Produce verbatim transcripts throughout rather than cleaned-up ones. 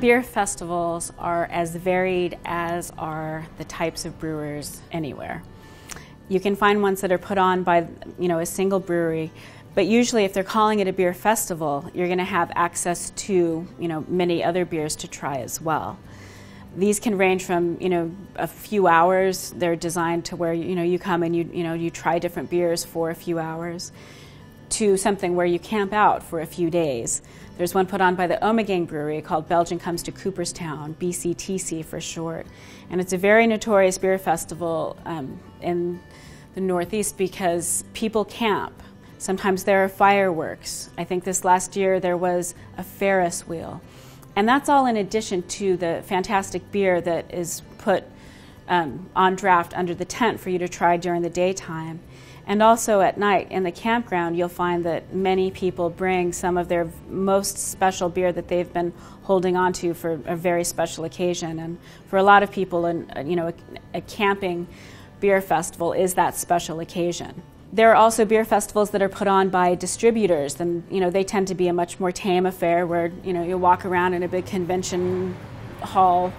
Beer festivals are as varied as are the types of brewers anywhere. You can find ones that are put on by, you know, a single brewery, but usually if they're calling it a beer festival, you're going to have access to, you know, many other beers to try as well. These can range from, you know, a few hours. They're designed to where, you know, you come and you, you know, you try different beers for a few hours, to something where you camp out for a few days. There's one put on by the Home Again Brewery called Belgian Comes to Cooperstown, B C T C for short. And it's a very notorious beer festival um, in the Northeast because people camp. Sometimes there are fireworks. I think this last year there was a Ferris wheel. And that's all in addition to the fantastic beer that is put um, on draft under the tent for you to try during the daytime. And also at night in the campground, you'll find that many people bring some of their most special beer that they've been holding on to for a very special occasion. And for a lot of people, you know, a camping beer festival is that special occasion. There are also beer festivals that are put on by distributors, and you know, they tend to be a much more tame affair where, you know, you walk around in a big convention hall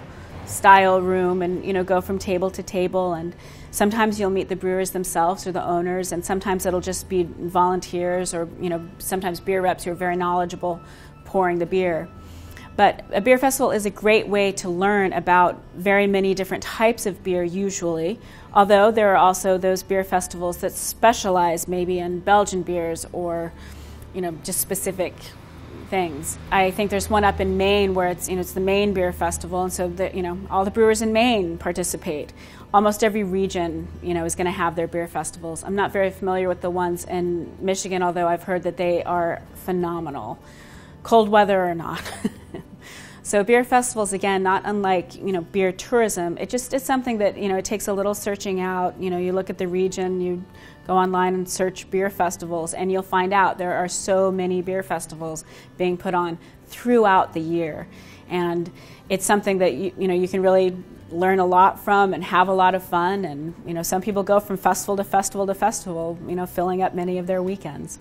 style room and, you know, go from table to table, and sometimes you'll meet the brewers themselves or the owners, and sometimes it'll just be volunteers or, you know, sometimes beer reps who are very knowledgeable pouring the beer. But a beer festival is a great way to learn about very many different types of beer usually, although there are also those beer festivals that specialize maybe in Belgian beers or, you know, just specific things. I think there's one up in Maine where it's, you know, it's the Maine Beer Festival, and so the, you know, all the brewers in Maine participate. Almost every region, you know, is going to have their beer festivals. I'm not very familiar with the ones in Michigan, although I've heard that they are phenomenal, cold weather or not. So beer festivals, again, not unlike, you know, beer tourism. It just is something that, you know, it takes a little searching out. You know, you look at the region, you go online and search beer festivals, and you'll find out there are so many beer festivals being put on throughout the year. And it's something that, you, you know, you can really learn a lot from and have a lot of fun. And, you know, some people go from festival to festival to festival, you know, filling up many of their weekends.